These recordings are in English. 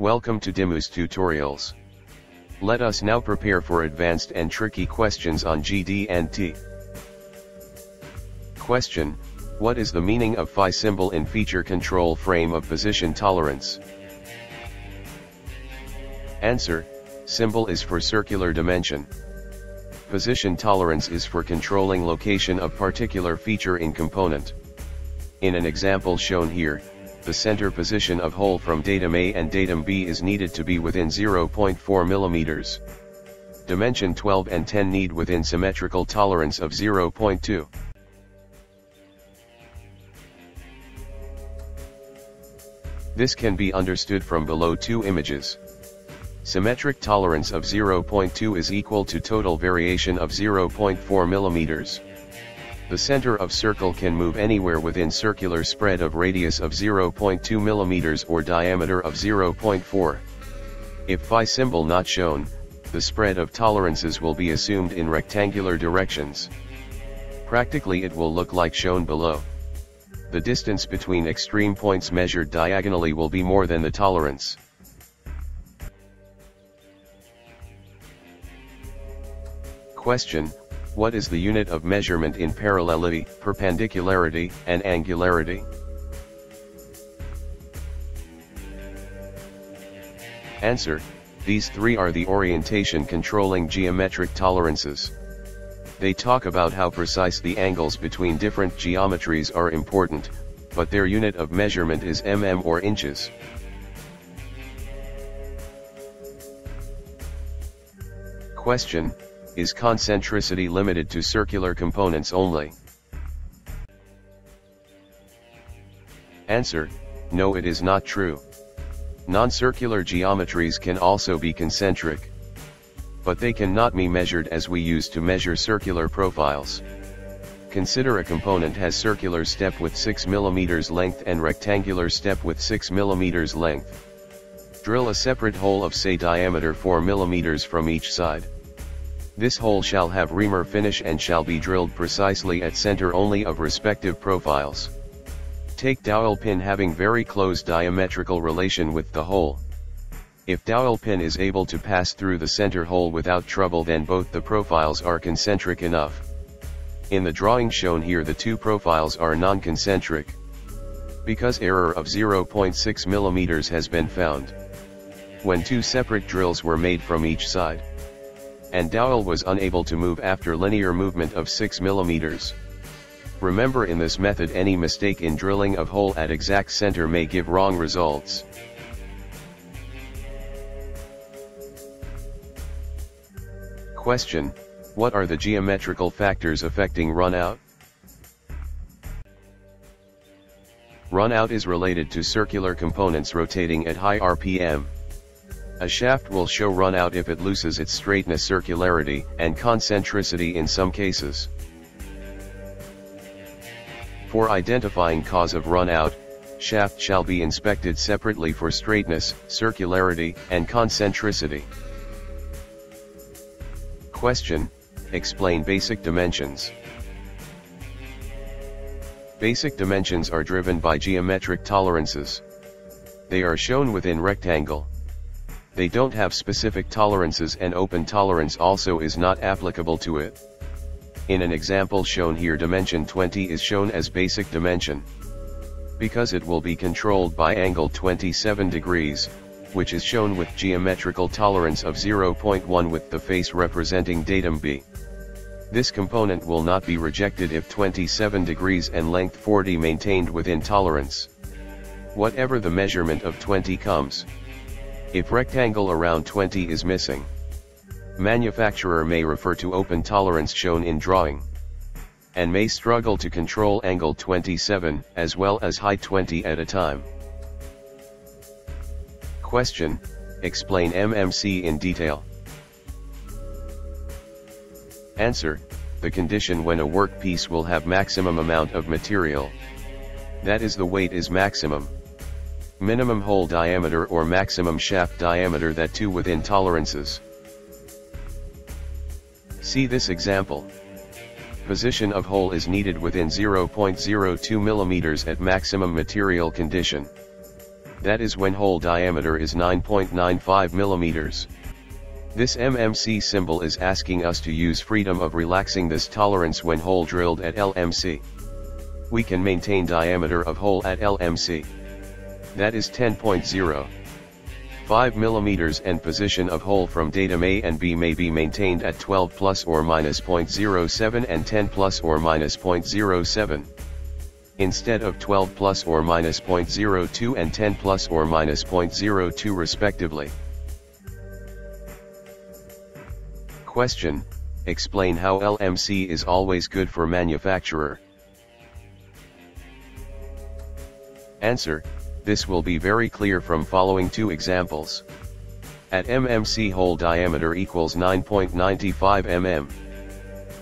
Welcome to Dimu's Tutorials. Let us now prepare for advanced and tricky questions on GD&T. Question: what is the meaning of phi symbol in feature control frame of position tolerance? Answer: symbol is for circular dimension. Position tolerance is for controlling location of particular feature in component. In an example shown here, the center position of hole from datum A and datum B is needed to be within 0.4 mm. Dimension 12 and 10 need within symmetrical tolerance of 0.2. This can be understood from below two images. Symmetric tolerance of 0.2 is equal to total variation of 0.4 mm. The center of circle can move anywhere within circular spread of radius of 0.2 mm or diameter of 0.4. If phi symbol not shown, the spread of tolerances will be assumed in rectangular directions. Practically it will look like shown below. The distance between extreme points measured diagonally will be more than the tolerance. Question: what is the unit of measurement in parallelity, perpendicularity, and angularity? Answer: these three are the orientation controlling geometric tolerances. They talk about how precise the angles between different geometries are important, but their unit of measurement is mm or inches. Question: is concentricity limited to circular components only? Answer: no, it is not true. Non-circular geometries can also be concentric. But they cannot be measured as we use to measure circular profiles. Consider a component has circular step with 6 mm length and rectangular step with 6 mm length. Drill a separate hole of say diameter 4 mm from each side. This hole shall have reamer finish and shall be drilled precisely at center only of respective profiles. Take dowel pin having very close diametrical relation with the hole. If dowel pin is able to pass through the center hole without trouble, then both the profiles are concentric enough. In the drawing shown here, the two profiles are non-concentric. Because error of 0.6 mm has been found. When two separate drills were made from each side, and dowel was unable to move after linear movement of 6 mm. Remember, in this method any mistake in drilling of hole at exact center may give wrong results. Question: what are the geometrical factors affecting runout? Runout is related to circular components rotating at high RPM. A shaft will show runout if it loses its straightness, circularity, and concentricity in some cases. For identifying cause of runout, shaft shall be inspected separately for straightness, circularity, and concentricity. Question: explain basic dimensions. Basic dimensions are driven by geometric tolerances. They are shown within rectangle. They don't have specific tolerances, and open tolerance also is not applicable to it. In an example shown here, dimension 20 is shown as basic dimension. Because it will be controlled by angle 27 degrees, which is shown with geometrical tolerance of 0.1 with the face representing datum B. This component will not be rejected if 27 degrees and length 40 maintained within tolerance. Whatever the measurement of 20 comes. If rectangle around 20 is missing, manufacturer may refer to open tolerance shown in drawing, and may struggle to control angle 27 as well as height 20 at a time. Question: explain MMC in detail. Answer: the condition when a workpiece will have maximum amount of material. That is, the weight is maximum. Minimum hole diameter or maximum shaft diameter, that too within tolerances. See this example. Position of hole is needed within 0.02 mm at maximum material condition. that is when hole diameter is 9.95 millimeters. This MMC symbol is asking us to use freedom of relaxing this tolerance when hole drilled at LMC. We can maintain diameter of hole at LMC. That is 10.05 millimeters, and position of hole from datum A and B may be maintained at 12 plus or minus 0.07 and 10 plus or minus 0.07. Instead of 12 plus or minus 0.02 and 10 plus or minus 0.02 respectively. Question: explain how LMC is always good for manufacturer. Answer: this will be very clear from following two examples. At MMC, hole diameter equals 9.95 mm.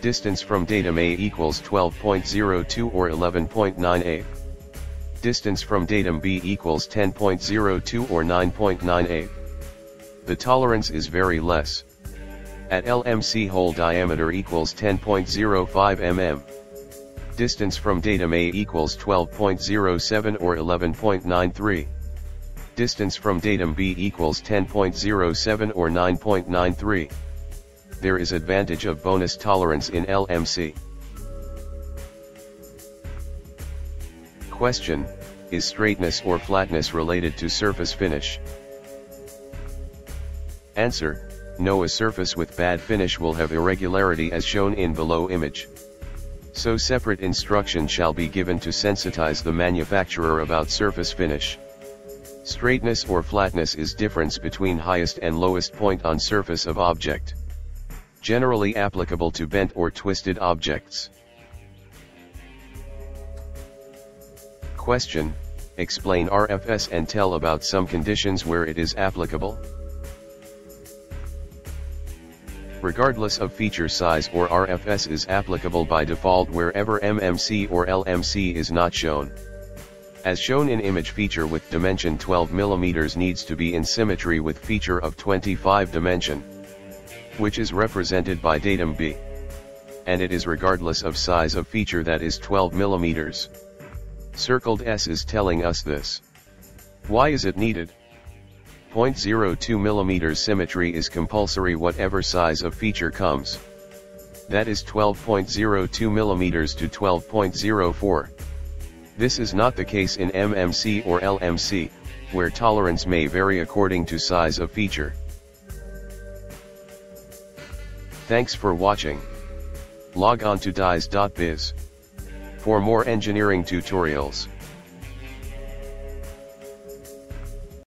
Distance from datum A equals 12.02 or 11.98. Distance from datum B equals 10.02 or 9.98. The tolerance is very less. At LMC, hole diameter equals 10.05 mm. Distance from datum A equals 12.07 or 11.93. Distance from datum B equals 10.07 or 9.93. There is advantage of bonus tolerance in LMC. Question: is straightness or flatness related to surface finish? Answer: no, a surface with bad finish will have irregularity as shown in below image. So separate instruction shall be given to sensitize the manufacturer about surface finish. Straightness or flatness is difference between highest and lowest point on surface of object. Generally applicable to bent or twisted objects. Question: explain RFS and tell about some conditions where it is applicable. Regardless of feature size, or RFS is applicable by default wherever MMC or LMC is not shown. As shown in image, feature with dimension 12 mm needs to be in symmetry with feature of 25 dimension, which is represented by datum B, and it is regardless of size of feature that is 12 mm. Circled S is telling us this. Why is it needed? 0.02 mm symmetry is compulsory whatever size of feature comes. That is 12.02 mm to 12.04. This is not the case in MMC or LMC, where tolerance may vary according to size of feature. Thanks for watching. Log on to dies.biz for more engineering tutorials.